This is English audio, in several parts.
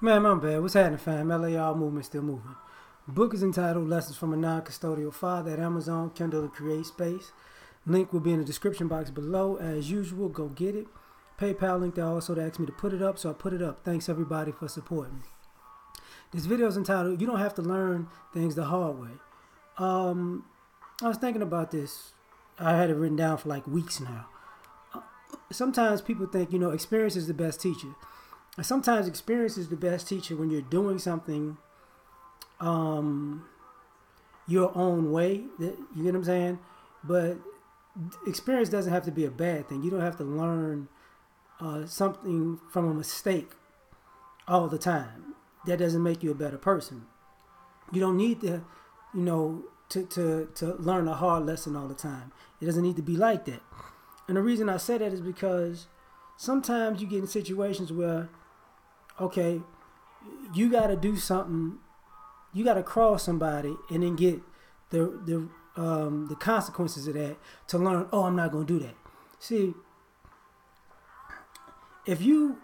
Man, my bad. What's happening, fam? L.A.R. Movement still moving. Book is entitled Lessons from a Non-Custodial Father at Amazon, Kindle, and Create Space. Link will be in the description box below. As usual, go get it. PayPal link there also to ask me to put it up, so I put it up. Thanks, everybody, for supporting me. This video is entitled, You Don't Have to Learn Things the Hard Way. I was thinking about this. I had it written down for like weeks now. Sometimes people think, you know, experience is the best teacher. And sometimes experience is the best teacher when you're doing something your own way. You get what I'm saying? But experience doesn't have to be a bad thing. You don't have to learn something from a mistake all the time. That doesn't make you a better person. You don't need to, you know, to learn a hard lesson all the time. It doesn't need to be like that. And the reason I say that is because sometimes you get in situations where, okay, you got to do something, you got to cross somebody and then get the consequences of that to learn, oh, I'm not going to do that. See, if you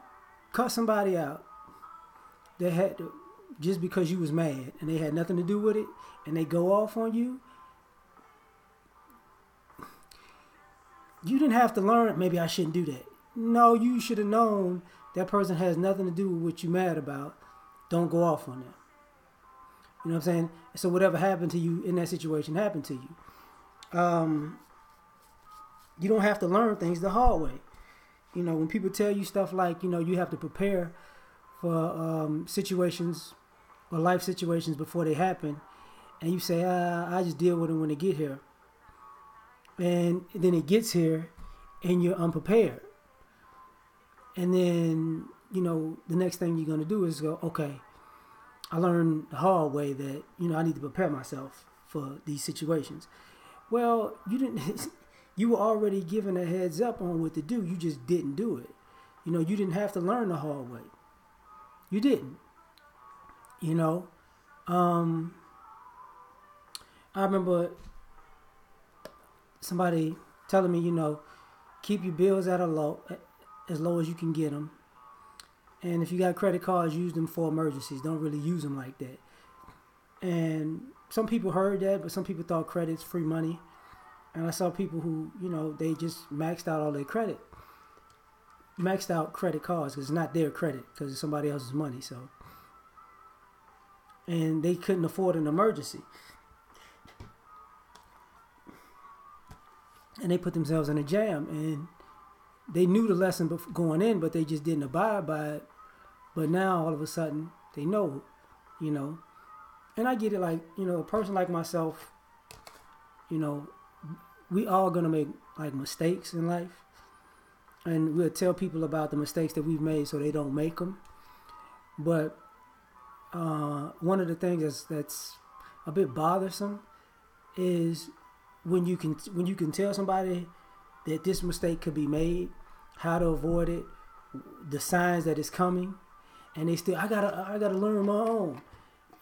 cut somebody out that had to, just because you was mad and they had nothing to do with it and they go off on you, you didn't have to learn, maybe I shouldn't do that. No, you should have known that person has nothing to do with what you're mad about. Don't go off on them. You know what I'm saying? So whatever happened to you in that situation happened to you. You don't have to learn things the hard way. You know, when people tell you stuff like, you know, you have to prepare for situations or life situations before they happen, and you say, I just deal with it when they get here. And then it gets here and you're unprepared. And then, you know, the next thing you're going to do is go, okay, I learned the hard way that, you know, I need to prepare myself for these situations. Well, you didn't, you were already given a heads up on what to do. You just didn't do it. You know, you didn't have to learn the hard way. You didn't, you know. I remember somebody telling me, you know, keep your bills at a low, as low as you can get them. And if you got credit cards, use them for emergencies. Don't really use them like that. And some people heard that, but some people thought credit's free money. And I saw people who, you know, they just maxed out all their credit. Maxed out credit cards because it's not their credit, because it's somebody else's money. So, and they couldn't afford an emergency. And they put themselves in a jam, and they knew the lesson going in, but they just didn't abide by it. But now, all of a sudden, they know, you know. And I get it, like, you know, a person like myself, you know, we all going to make, like, mistakes in life. And we'll tell people about the mistakes that we've made so they don't make them. But one of the things that's a bit bothersome is when you can tell somebody that this mistake could be made, how to avoid it, the signs that it's coming, and they still, I gotta learn my own,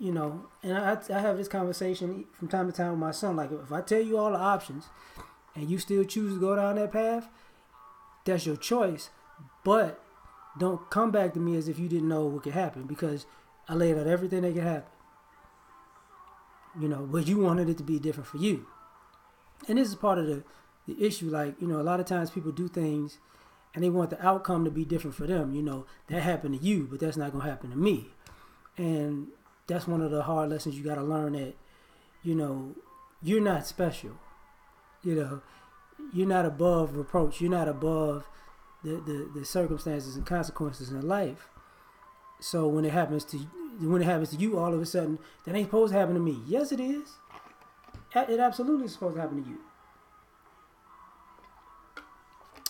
you know. And I have this conversation from time to time with my son. Like, if I tell you all the options and you still choose to go down that path, that's your choice. But don't come back to me as if you didn't know what could happen, because I laid out everything that could happen. You know, but you wanted it to be different for you. And this is part of the issue. Like, you know, a lot of times people do things and they want the outcome to be different for them. You know, that happened to you, but that's not going to happen to me. And that's one of the hard lessons you got to learn, that, you know, you're not special. You know, you're not above reproach. You're not above the circumstances and consequences in life. So when it happens to you, all of a sudden, that ain't supposed to happen to me. Yes, it is. It absolutely is supposed to happen to you,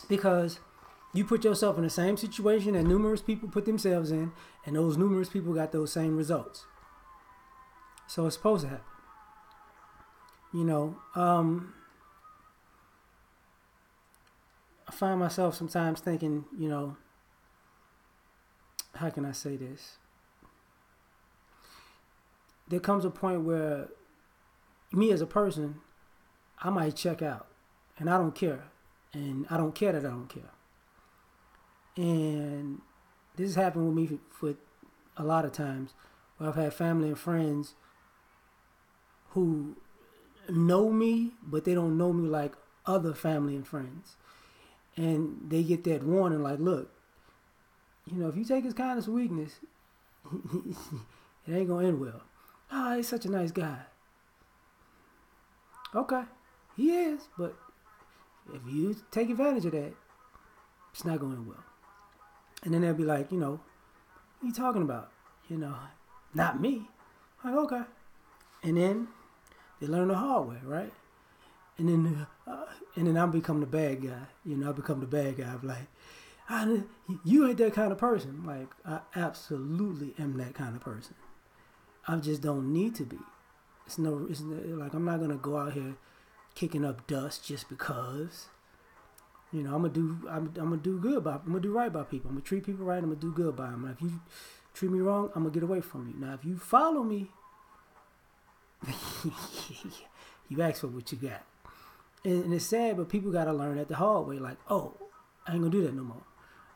because you put yourself in the same situation that numerous people put themselves in, and those numerous people got those same results. So it's supposed to happen. You know, I find myself sometimes thinking, you know, how can I say this? There comes a point where me as a person, I might check out, and I don't care. And I don't care that I don't care. And this has happened with me for a lot of times. Where I've had family and friends who know me, but they don't know me like other family and friends. And they get that warning, like, look, you know, if you take his kindness or weakness, it ain't going to end well. Ah, he's such a nice guy. Okay, he is, but if you take advantage of that, it's not going well. And then they'll be like, you know, what are you talking about? You know, not me. I'm like, okay. And then they learn the hard way, right? And then I'll become the bad guy. You know, I'll become the bad guy. I'm like, you ain't that kind of person. Like, I absolutely am that kind of person. I just don't need to be. It's I'm not going to go out here kicking up dust just because. You know, I'm gonna do right by people. I'm gonna treat people right. I'm gonna do good by them. Now, if you treat me wrong, I'm gonna get away from you. Now, if you follow me, you ask for what you got. And it's sad, but people gotta learn that the hard way. Like, oh, I ain't gonna do that no more.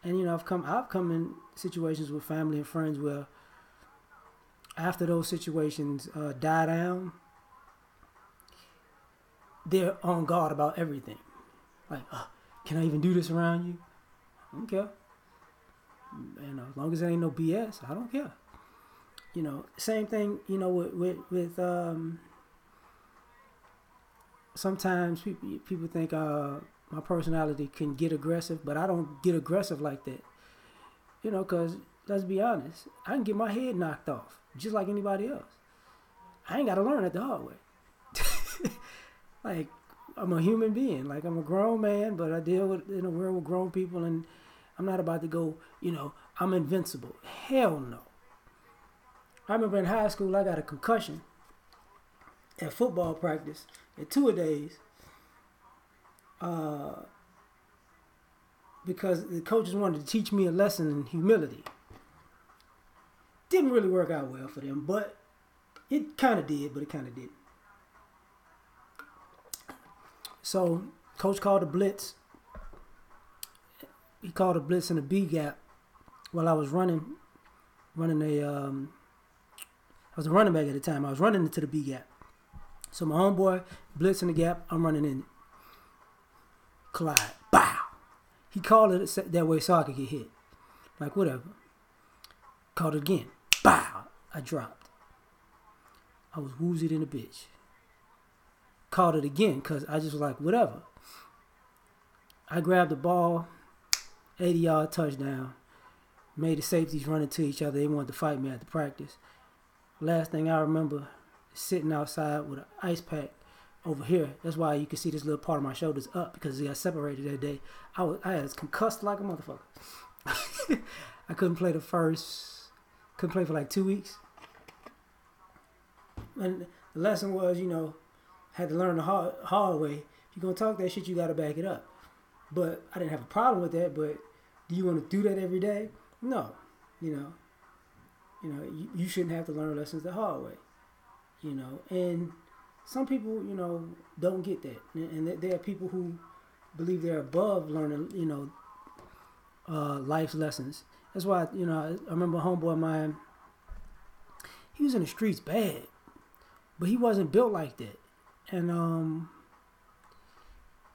And you know, I've come in situations with family and friends where after those situations die down, they're on guard about everything. Like, can I even do this around you? I don't care. You know, as long as it ain't no BS, I don't care. You know, same thing, you know, with sometimes people think my personality can get aggressive, but I don't get aggressive like that. You know, because let's be honest, I can get my head knocked off just like anybody else. I ain't got to learn it the hard way. Like, I'm a human being. Like, I'm a grown man, but I deal with in a world with grown people, and I'm not about to go, you know, I'm invincible. Hell no. I remember in high school, I got a concussion at football practice at 2-a-days because the coaches wanted to teach me a lesson in humility. Didn't really work out well for them, but it kind of did, but it kind of didn't. So, coach called a blitz. He called a blitz in a B-gap while I was I was a running back at the time. I was running into the B-gap. So, my homeboy blitz in the gap. I'm running in. Collide. Bow! He called it that way so I could get hit. Like, whatever. Called it again. Bow! I dropped. I was woozied in the bitch. Called it again because I just was like, whatever. I grabbed the ball, 80-yard touchdown, made the safeties run into each other. They wanted to fight me at the practice. Last thing I remember, sitting outside with an ice pack over here. That's why you can see this little part of my shoulders up, because it got separated that day. I was concussed like a motherfucker. I couldn't play for like 2 weeks. And the lesson was, you know, had to learn the hard way. If you're going to talk that shit, you got to back it up. But I didn't have a problem with that, but do you want to do that every day? No. You shouldn't have to learn lessons the hard way. You know, and some people, you know, don't get that. And there are people who believe they're above learning, you know, life's lessons. That's why, you know, I remember a homeboy of mine, he was in the streets bad, but he wasn't built like that. And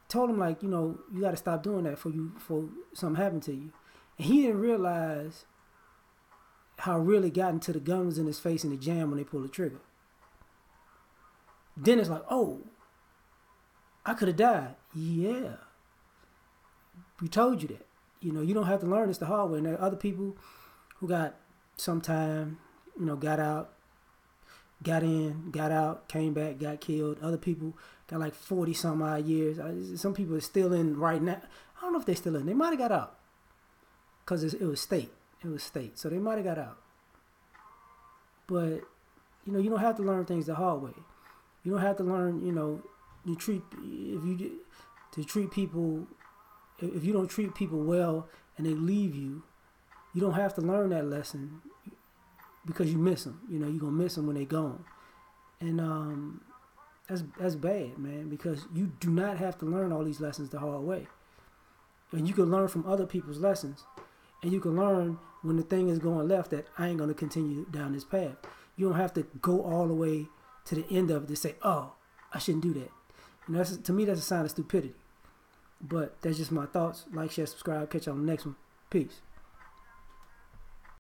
told him, like, you know, you got to stop doing that before something happened to you. And he didn't realize how really got into the gun was in his face in the jam when they pulled the trigger. Then it's like, oh, I could have died. Yeah. We told you that. You know, you don't have to learn this the hard way. And there are other people who got some time, you know, got out, got in, got out, came back, got killed. Other people got like 40-some odd years. Some people are still in right now. I don't know if they're still in. They might have got out because it was state. It was state. So they might have got out. But, you know, you don't have to learn things the hard way. You don't have to learn, you know, if you don't treat people well and they leave you, you don't have to learn that lesson. Because you miss them, you know, you're going to miss them when they're gone. And that's bad, man, because you do not have to learn all these lessons the hard way. And you can learn from other people's lessons. And you can learn when the thing is going left that I ain't going to continue down this path. You don't have to go all the way to the end of it to say, oh, I shouldn't do that. And that's, to me, that's a sign of stupidity. But that's just my thoughts. Like, share, subscribe. Catch you on the next one. Peace.